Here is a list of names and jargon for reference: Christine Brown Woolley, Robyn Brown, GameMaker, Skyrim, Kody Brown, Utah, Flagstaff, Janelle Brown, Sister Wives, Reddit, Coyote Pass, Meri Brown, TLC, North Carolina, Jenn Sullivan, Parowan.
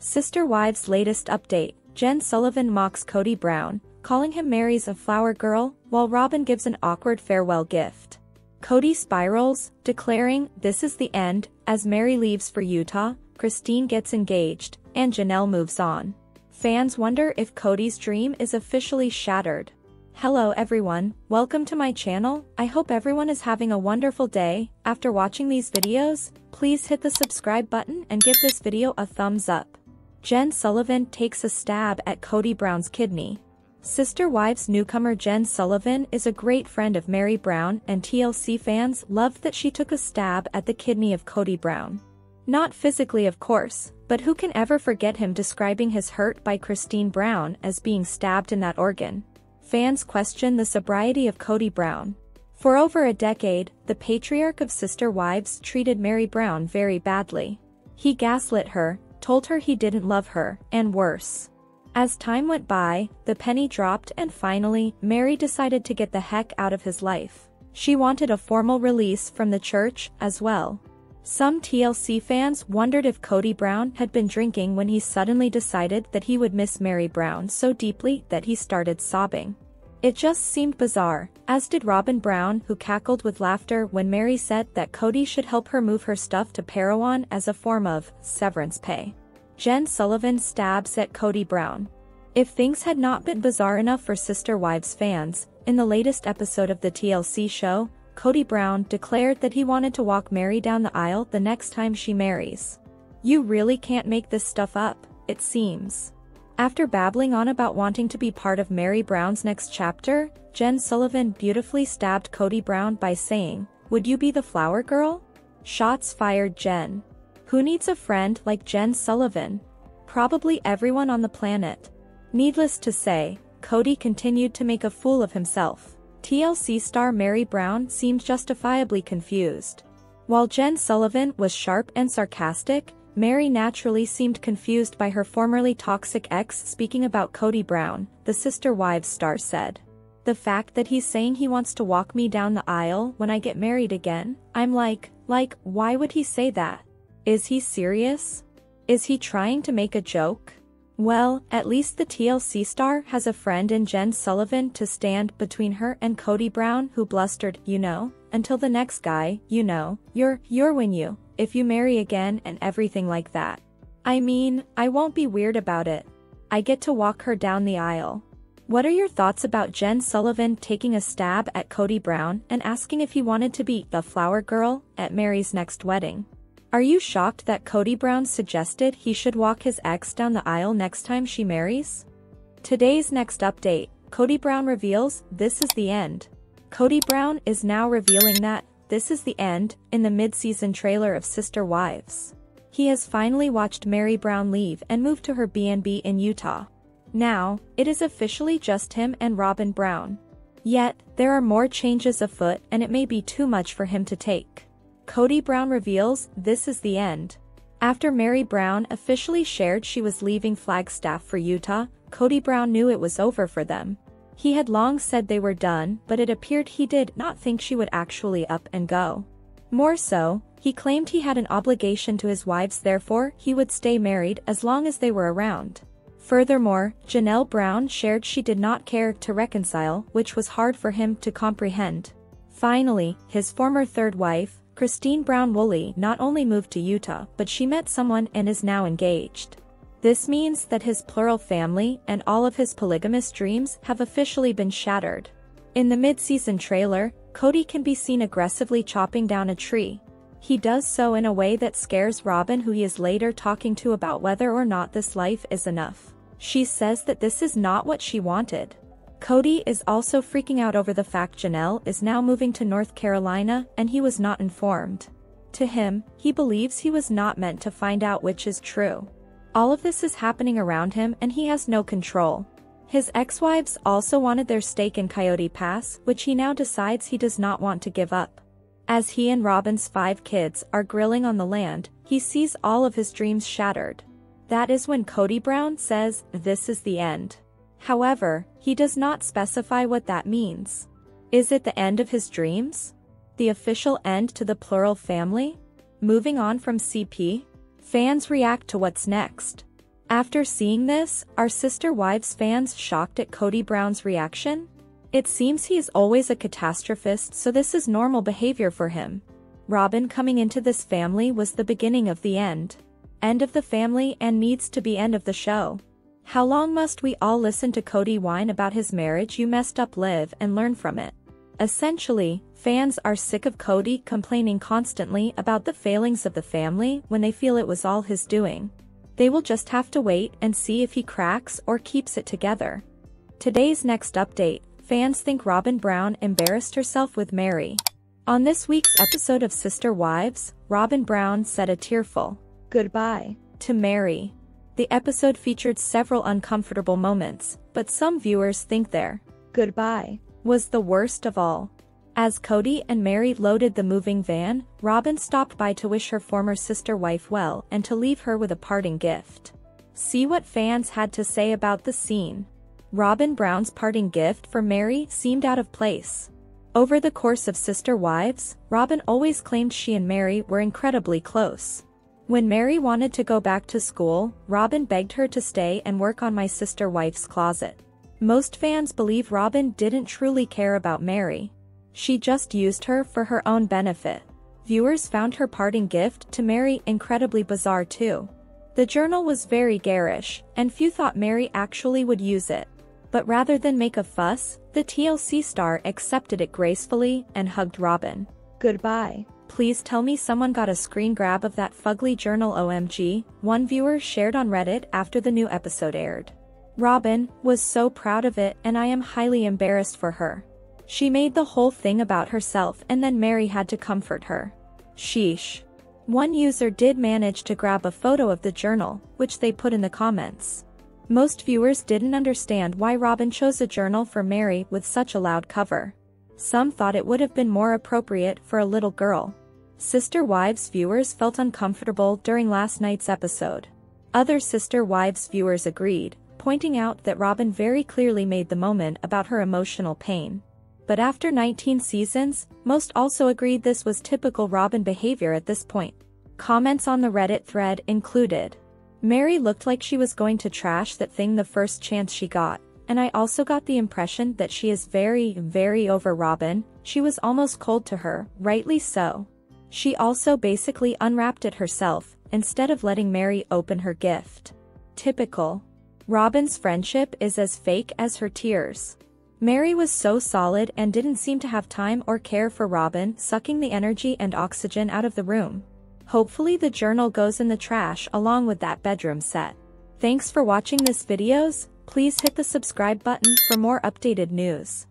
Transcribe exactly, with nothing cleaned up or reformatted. Sister Wives' latest update, Jenn Sullivan mocks Kody Brown, calling him Meri's a flower girl, while Robyn gives an awkward farewell gift. Kody spirals, declaring, "This is the end," as Meri leaves for Utah, Christine gets engaged, and Janelle moves on. Fans wonder if Kody's dream is officially shattered. Hello everyone, welcome to my channel. I hope everyone is having a wonderful day. After watching these videos, please hit the subscribe button and give this video a thumbs up. Jenn Sullivan takes a stab at Kody Brown's kidney. Sister Wives newcomer Jenn Sullivan is a great friend of Meri Brown, and T L C fans loved that she took a stab at the kidney of Kody Brown. Not physically, of course, but who can ever forget him describing his hurt by Christine Brown as being stabbed in that organ. Fans question the sobriety of Kody Brown. For over a decade, the patriarch of Sister Wives treated Meri Brown very badly. He gaslit her, told her he didn't love her, and worse. As time went by, the penny dropped, and finally, Meri decided to get the heck out of his life. She wanted a formal release from the church, as well. Some T L C fans wondered if Kody Brown had been drinking when he suddenly decided that he would miss Meri Brown so deeply that he started sobbing. It just seemed bizarre, as did Robyn Brown, who cackled with laughter when Meri said that Kody should help her move her stuff to Parowan as a form of severance pay. Jenn Sullivan stabs at Kody Brown. If things had not been bizarre enough for Sister Wives fans, in the latest episode of the T L C show, Kody Brown declared that he wanted to walk Meri down the aisle the next time she marries. You really can't make this stuff up, it seems. After babbling on about wanting to be part of Meri Brown's next chapter, Jenn Sullivan beautifully stabbed Kody Brown by saying, "Would you be the flower girl?" Shots fired. Jenn. Who needs a friend like Jenn Sullivan? Probably everyone on the planet. Needless to say, Kody continued to make a fool of himself. T L C star Meri Brown seemed justifiably confused. While Jenn Sullivan was sharp and sarcastic, Meri naturally seemed confused by her formerly toxic ex speaking about Kody Brown, the Sister Wives star said. "The fact that he's saying he wants to walk me down the aisle when I get married again, I'm like, like, why would he say that? Is he serious? Is he trying to make a joke?" Well, at least the T L C star has a friend in Jenn Sullivan to stand between her and Kody Brown, who blustered, "You know, until the next guy, you know, you're, you're when you, if you marry again and everything like that. I mean, I won't be weird about it. I get to walk her down the aisle." What are your thoughts about Jenn Sullivan taking a stab at Kody Brown and asking if he wanted to be the flower girl at Meri's next wedding? Are you shocked that Kody Brown suggested he should walk his ex down the aisle next time she marries? Today's next update, Kody Brown reveals, "This is the end." Kody Brown is now revealing that "This is the end" in the mid-season trailer of Sister Wives. He has finally watched Meri Brown leave and move to her B and B in Utah. Now, it is officially just him and Robyn Brown. Yet, there are more changes afoot, and it may be too much for him to take. Kody Brown reveals, "This is the end." After Meri Brown officially shared she was leaving Flagstaff for Utah, Kody Brown knew it was over for them. He had long said they were done, but it appeared he did not think she would actually up and go. More so, he claimed he had an obligation to his wives, therefore he would stay married as long as they were around. Furthermore, Janelle Brown shared she did not care to reconcile, which was hard for him to comprehend. Finally, his former third wife, Christine Brown Woolley, not only moved to Utah, but she met someone and is now engaged. This means that his plural family and all of his polygamous dreams have officially been shattered. In the mid-season trailer, Kody can be seen aggressively chopping down a tree. He does so in a way that scares Robyn, who he is later talking to about whether or not this life is enough. She says that this is not what she wanted. Kody is also freaking out over the fact Janelle is now moving to North Carolina and he was not informed. To him, he believes he was not meant to find out, which is true. All of this is happening around him and he has no control. His ex-wives also wanted their stake in Coyote Pass, which he now decides he does not want to give up. As he and Robyn's five kids are grilling on the land, he sees all of his dreams shattered. That is when Kody Brown says, "This is the end." However, he does not specify what that means. Is it the end of his dreams? The official end to the plural family? Moving on from C P? Fans react to what's next. After seeing this, are Sister Wives fans shocked at Kody Brown's reaction? It seems he is always a catastrophist, so this is normal behavior for him. Robyn coming into this family was the beginning of the end. End of the family and needs to be end of the show. How long must we all listen to Kody whine about his marriage? You messed up, live and learn from it. Essentially, fans are sick of Kody complaining constantly about the failings of the family when they feel it was all his doing. They will just have to wait and see if he cracks or keeps it together. Today's next update, fans think Robyn Brown embarrassed herself with Meri. On this week's episode of Sister Wives, Robyn Brown said a tearful goodbye to Meri. The episode featured several uncomfortable moments, but some viewers think their goodbye was the worst of all. As Kody and Meri loaded the moving van, Robyn stopped by to wish her former sister wife well and to leave her with a parting gift. See what fans had to say about the scene. Robyn Brown's parting gift for Meri seemed out of place. Over the course of Sister Wives, Robyn always claimed she and Meri were incredibly close. When Meri wanted to go back to school, Robyn begged her to stay and work on my sister wife's closet. Most fans believe Robyn didn't truly care about Meri. She just used her for her own benefit. Viewers found her parting gift to Meri incredibly bizarre too. The journal was very garish, and few thought Meri actually would use it. But rather than make a fuss, the T L C star accepted it gracefully and hugged Robyn. Goodbye. Please tell me someone got a screen grab of that fugly journal, O M G, one viewer shared on Reddit after the new episode aired. Robyn was so proud of it, and I am highly embarrassed for her. She made the whole thing about herself and then Meri had to comfort her. Sheesh. One user did manage to grab a photo of the journal, which they put in the comments. Most viewers didn't understand why Robyn chose a journal for Meri with such a loud cover. Some thought it would have been more appropriate for a little girl. Sister Wives viewers felt uncomfortable during last night's episode. Other Sister Wives viewers agreed, pointing out that Robyn very clearly made the moment about her emotional pain. But after nineteen seasons, most also agreed this was typical Robyn behavior at this point. Comments on the Reddit thread included, Meri looked like she was going to trash that thing the first chance she got, and I also got the impression that she is very, very over Robyn. She was almost cold to her, rightly so. She also basically unwrapped it herself, instead of letting Meri open her gift. Typical. Robyn's friendship is as fake as her tears. Meri was so solid and didn't seem to have time or care for Robyn, sucking the energy and oxygen out of the room. Hopefully the journal goes in the trash along with that bedroom set. Thanks for watching this videos, please hit the subscribe button for more updated news.